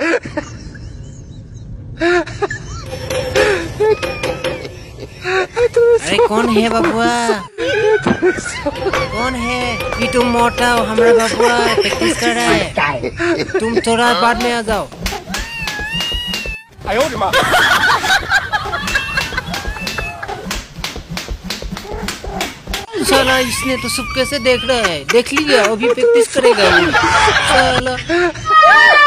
अरे कौन है बबुआ, कौन है कि तुम मोटा हो? हमारा बबुआ प्रैक्टिस कर रहा है, तुम थोड़ा बाद में आ जाओ। साला इसने तो सब कैसे देख रहा है, देख लिया, अभी प्रैक्टिस करेगा साला।